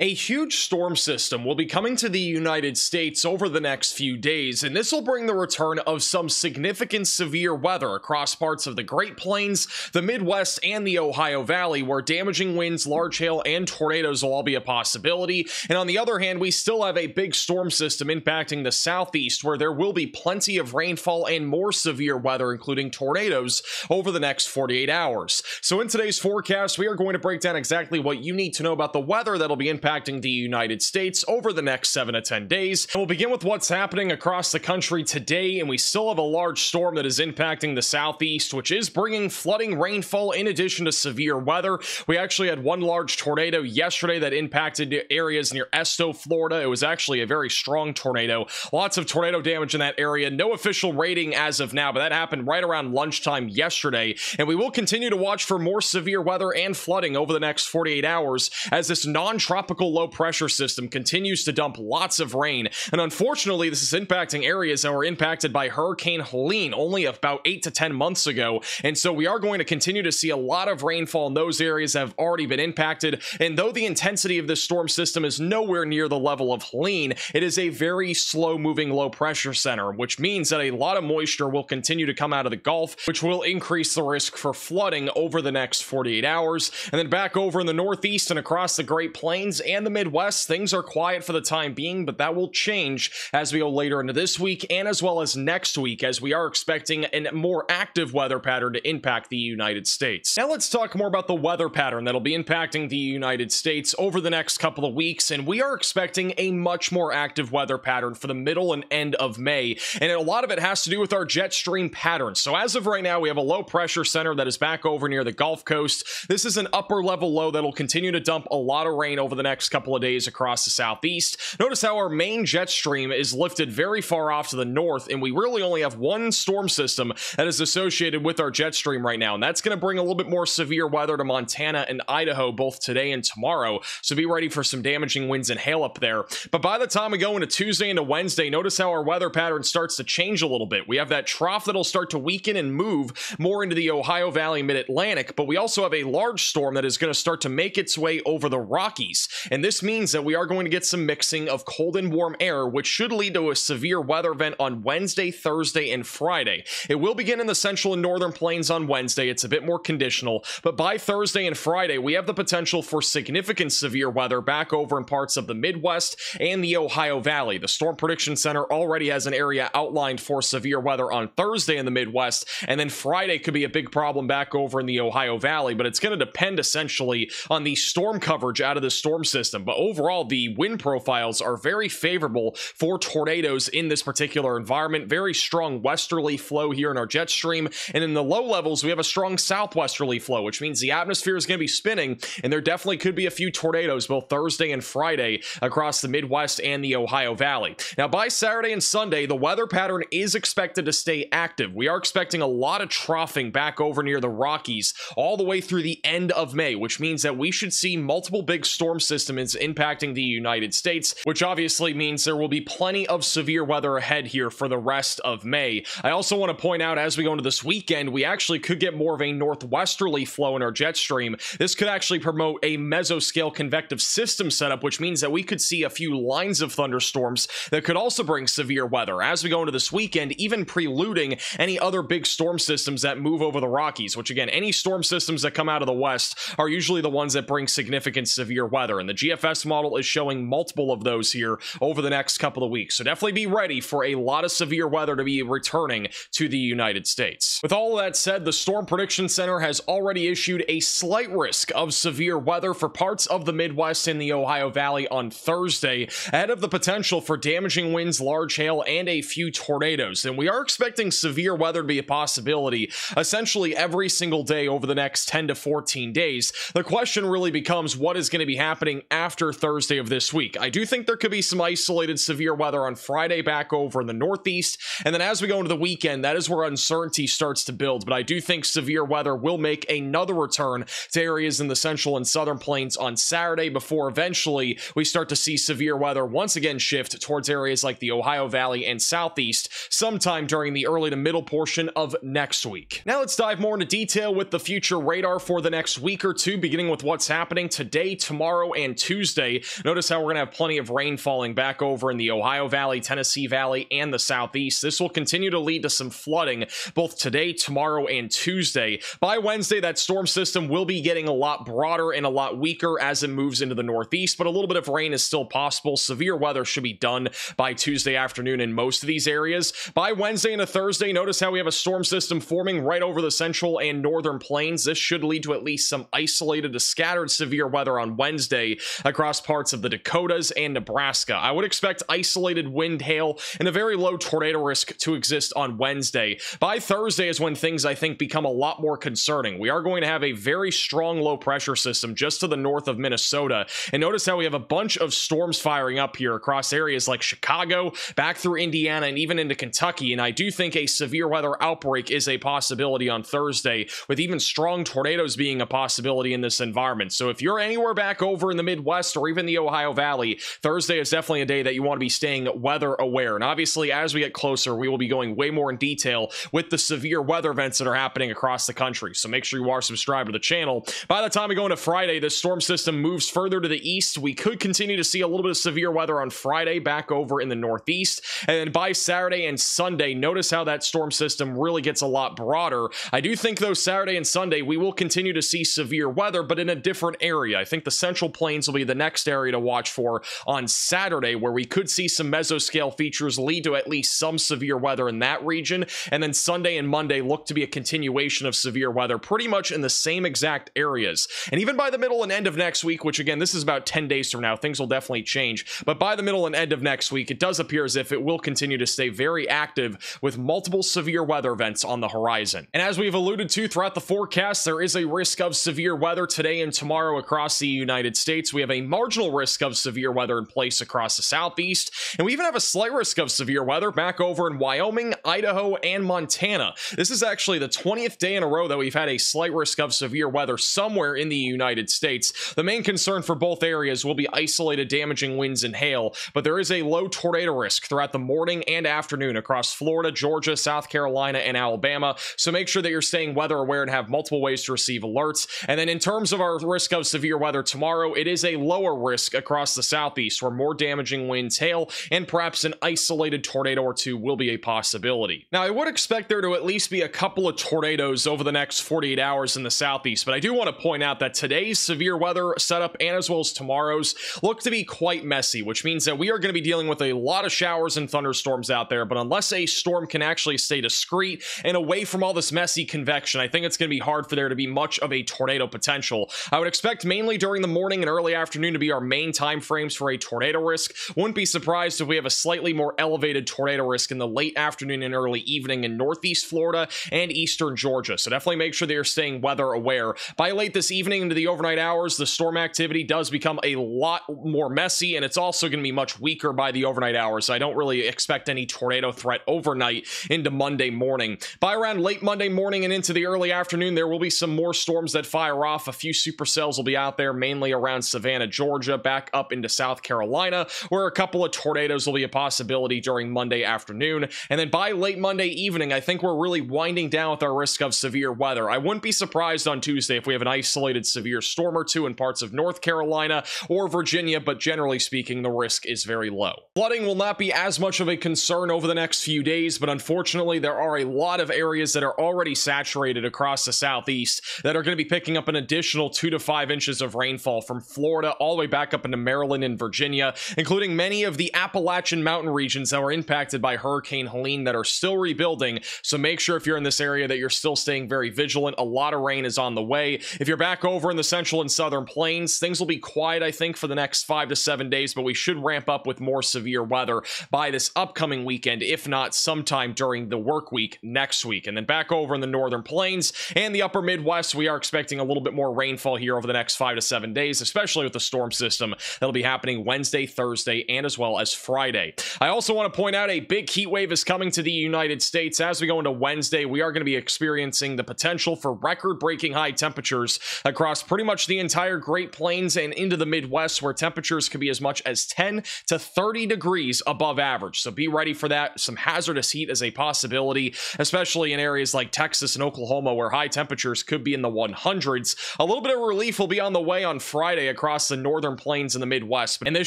A huge storm system will be coming to the United States over the next few days, and this will bring the return of some significant severe weather across parts of the Great Plains, the Midwest, and the Ohio Valley, where damaging winds, large hail, and tornadoes will all be a possibility. And on the other hand, we still have a big storm system impacting the Southeast, where there will be plenty of rainfall and more severe weather, including tornadoes, over the next 48 hours. So in today's forecast, we are going to break down exactly what you need to know about the weather that'll be impacting the United States over the next 7 to 10 days. And we'll begin with what's happening across the country today, and we still have a large storm that is impacting the Southeast, which is bringing flooding, rainfall, in addition to severe weather. We actually had one large tornado yesterday that impacted areas near Esto, Florida. It was actually a very strong tornado. Lots of tornado damage in that area. No official rating as of now, but that happened right around lunchtime yesterday. And we will continue to watch for more severe weather and flooding over the next 48 hours as this non-tropical low pressure system continues to dump lots of rain. And unfortunately, this is impacting areas that were impacted by Hurricane Helene only about 8 to 10 months ago. And so we are going to continue to see a lot of rainfall in those areas that have already been impacted. And though the intensity of this storm system is nowhere near the level of Helene, it is a very slow moving low pressure center, which means that a lot of moisture will continue to come out of the Gulf, which will increase the risk for flooding over the next 48 hours. And then back over in the Northeast and across the Great Plains and the Midwest, things are quiet for the time being, but that will change as we go later into this week and as well as next week, as we are expecting a more active weather pattern to impact the United States. Now let's talk more about the weather pattern that'll be impacting the United States over the next couple of weeks, and we are expecting a much more active weather pattern for the middle and end of May, and a lot of it has to do with our jet stream pattern. So as of right now, we have a low pressure center that is back over near the Gulf Coast. This is an upper level low that'll continue to dump a lot of rain over the next couple of days across the Southeast. Notice how our main jet stream is lifted very far off to the north, and we really only have one storm system that is associated with our jet stream right now, and that's going to bring a little bit more severe weather to Montana and Idaho both today and tomorrow, so be ready for some damaging winds and hail up there. But by the time we go into Tuesday into Wednesday, notice how our weather pattern starts to change a little bit. We have that trough that'll start to weaken and move more into the Ohio Valley, mid-Atlantic, but we also have a large storm that is going to start to make its way over the Rockies. And this means that we are going to get some mixing of cold and warm air, which should lead to a severe weather event on Wednesday, Thursday, and Friday. It will begin in the central and northern plains on Wednesday. It's a bit more conditional, but by Thursday and Friday, we have the potential for significant severe weather back over in parts of the Midwest and the Ohio Valley. The Storm Prediction Center already has an area outlined for severe weather on Thursday in the Midwest, and then Friday could be a big problem back over in the Ohio Valley, but it's going to depend essentially on the storm coverage out of the storm system. But overall, the wind profiles are very favorable for tornadoes in this particular environment. Very strong westerly flow here in our jet stream, and in the low levels we have a strong southwesterly flow, which means the atmosphere is going to be spinning, and there definitely could be a few tornadoes both Thursday and Friday across the Midwest and the Ohio Valley. Now by Saturday and Sunday, the weather pattern is expected to stay active. We are expecting a lot of troughing back over near the Rockies all the way through the end of May, which means that we should see multiple big storm systems is impacting the United States, which obviously means there will be plenty of severe weather ahead here for the rest of May. I also want to point out, as we go into this weekend, we actually could get more of a northwesterly flow in our jet stream. This could actually promote a mesoscale convective system setup, which means that we could see a few lines of thunderstorms that could also bring severe weather as we go into this weekend, even preluding any other big storm systems that move over the Rockies, which again, any storm systems that come out of the west are usually the ones that bring significant severe weather, and the GFS model is showing multiple of those here over the next couple of weeks. So definitely be ready for a lot of severe weather to be returning to the United States. With all of that said, the Storm Prediction Center has already issued a slight risk of severe weather for parts of the Midwest and the Ohio Valley on Thursday, ahead of the potential for damaging winds, large hail, and a few tornadoes. And we are expecting severe weather to be a possibility essentially every single day over the next 10 to 14 days. The question really becomes what is going to be happening after Thursday of this week. I do think there could be some isolated severe weather on Friday back over in the Northeast, and then as we go into the weekend, that is where uncertainty starts to build, but I do think severe weather will make another return to areas in the central and southern plains on Saturday before eventually we start to see severe weather once again shift towards areas like the Ohio Valley and Southeast sometime during the early to middle portion of next week. Now let's dive more into detail with the future radar for the next week or two, beginning with what's happening today, tomorrow, and and Tuesday. Notice how we're going to have plenty of rain falling back over in the Ohio Valley, Tennessee Valley, and the Southeast. This will continue to lead to some flooding both today, tomorrow, and Tuesday. By Wednesday, that storm system will be getting a lot broader and a lot weaker as it moves into the Northeast, but a little bit of rain is still possible. Severe weather should be done by Tuesday afternoon in most of these areas. By Wednesday and a Thursday, notice how we have a storm system forming right over the central and northern plains. This should lead to at least some isolated to scattered severe weather on Wednesday across parts of the Dakotas and Nebraska. I would expect isolated wind, hail, and a very low tornado risk to exist on Wednesday. By Thursday is when things, I think, become a lot more concerning. We are going to have a very strong low pressure system just to the north of Minnesota. And notice how we have a bunch of storms firing up here across areas like Chicago, back through Indiana, and even into Kentucky. And I do think a severe weather outbreak is a possibility on Thursday, with even strong tornadoes being a possibility in this environment. So if you're anywhere back over in the Midwest or even the Ohio Valley, Thursday is definitely a day that you want to be staying weather aware. And obviously, as we get closer, we will be going way more in detail with the severe weather events that are happening across the country. So make sure you are subscribed to the channel. By the time we go into Friday, this storm system moves further to the east. We could continue to see a little bit of severe weather on Friday back over in the Northeast. And then by Saturday and Sunday, notice how that storm system really gets a lot broader. I do think, though, Saturday and Sunday, we will continue to see severe weather, but in a different area. I think the Central Plains will be the next area to watch for on Saturday, where we could see some mesoscale features lead to at least some severe weather in that region. And then Sunday and Monday look to be a continuation of severe weather pretty much in the same exact areas. And even by the middle and end of next week, which again, this is about 10 days from now, things will definitely change. But by the middle and end of next week, it does appear as if it will continue to stay very active with multiple severe weather events on the horizon. And as we've alluded to throughout the forecast, there is a risk of severe weather today and tomorrow across the United States. We have a marginal risk of severe weather in place across the Southeast, and we even have a slight risk of severe weather back over in Wyoming, Idaho, and Montana. This is actually the 20th day in a row that we've had a slight risk of severe weather somewhere in the United States. The main concern for both areas will be isolated damaging winds and hail, but there is a low tornado risk throughout the morning and afternoon across Florida, Georgia, South Carolina, and Alabama, so make sure that you're staying weather aware and have multiple ways to receive alerts. And then in terms of our risk of severe weather tomorrow, it is a lower risk across the Southeast, where more damaging winds, hail, and perhaps an isolated tornado or two will be a possibility. Now, I would expect there to at least be a couple of tornadoes over the next 48 hours in the Southeast, but I do want to point out that today's severe weather setup, and as well as tomorrow's, look to be quite messy, which means that we are going to be dealing with a lot of showers and thunderstorms out there. But unless a storm can actually stay discreet and away from all this messy convection, I think it's going to be hard for there to be much of a tornado potential. I would expect mainly during the morning and early afternoon to be our main time frames for a tornado risk. Wouldn't be surprised if we have a slightly more elevated tornado risk in the late afternoon and early evening in northeast Florida and eastern Georgia, so definitely make sure that you're staying weather aware. By late this evening into the overnight hours, the storm activity does become a lot more messy, and it's also going to be much weaker by the overnight hours, so I don't really expect any tornado threat overnight into Monday morning. By around late Monday morning and into the early afternoon, there will be some more storms that fire off. A few supercells will be out there, mainly around Savannah, Georgia, back up into South Carolina, where a couple of tornadoes will be a possibility during Monday afternoon. And then by late Monday evening, I think we're really winding down with our risk of severe weather. I wouldn't be surprised on Tuesday if we have an isolated severe storm or two in parts of North Carolina or Virginia, but generally speaking, the risk is very low. Flooding will not be as much of a concern over the next few days, but unfortunately, there are a lot of areas that are already saturated across the Southeast that are going to be picking up an additional 2 to 5 inches of rainfall from Florida all the way back up into Maryland and Virginia, including many of the Appalachian mountain regions that were impacted by Hurricane Helene that are still rebuilding. So make sure if you're in this area that you're still staying very vigilant. A lot of rain is on the way. If you're back over in the central and southern plains, things will be quiet, I think, for the next 5 to 7 days, but we should ramp up with more severe weather by this upcoming weekend, if not sometime during the work week next week. And then back over in the northern plains and the upper Midwest, we are expecting a little bit more rainfall here over the next 5 to 7 days, especially with the storm system that'll be happening Wednesday, Thursday, and as well as Friday. I also want to point out a big heat wave is coming to the United States. As we go into Wednesday, we are going to be experiencing the potential for record-breaking high temperatures across pretty much the entire Great Plains and into the Midwest, where temperatures could be as much as 10 to 30 degrees above average. So be ready for that. Some hazardous heat is a possibility, especially in areas like Texas and Oklahoma, where high temperatures could be in the 100s. A little bit of relief will be on the way on Friday across the northern plains and the Midwest, and this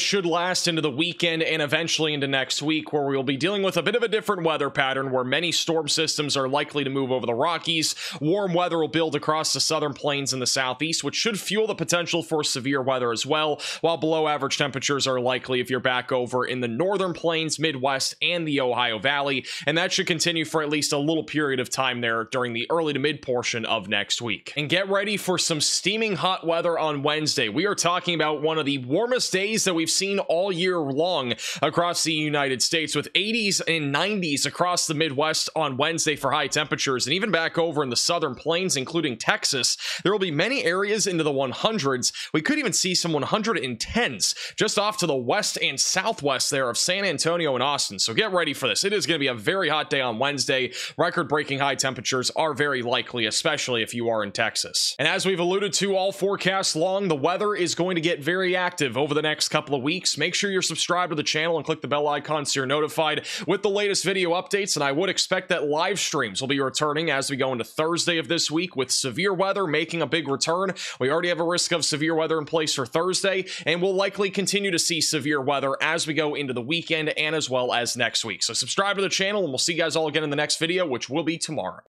should last into the weekend and eventually into next week, where we'll be dealing with a bit of a different weather pattern where many storm systems are likely to move over the Rockies. Warm weather will build across the southern plains and the southeast, which should fuel the potential for severe weather as well, while below average temperatures are likely if you're back over in the northern plains, Midwest, and the Ohio Valley, and that should continue for at least a little period of time there during the early to mid portion of next week. And get ready for some steaming hot weather on Wednesday. We are talking about one of the warmest days that we've seen all year long across the United States, with 80s and 90s across the Midwest on Wednesday for high temperatures, and even back over in the southern plains, including Texas, there will be many areas into the 100s. We could even see some 110s just off to the west and southwest there of San Antonio and Austin. So get ready for this. It is going to be a very hot day on Wednesday. Record-breaking high temperatures are very likely, especially if you are in Texas. And as we've alluded to all forecasts long, the weather is going to get very active over the next couple of weeks. Make sure you're subscribed to the channel and click the bell icon so you're notified with the latest video updates, and I would expect that live streams will be returning as we go into Thursday of this week, with severe weather making a big return. We already have a risk of severe weather in place for Thursday, and we'll likely continue to see severe weather as we go into the weekend and as well as next week. So subscribe to the channel, and we'll see you guys all again in the next video, which will be tomorrow.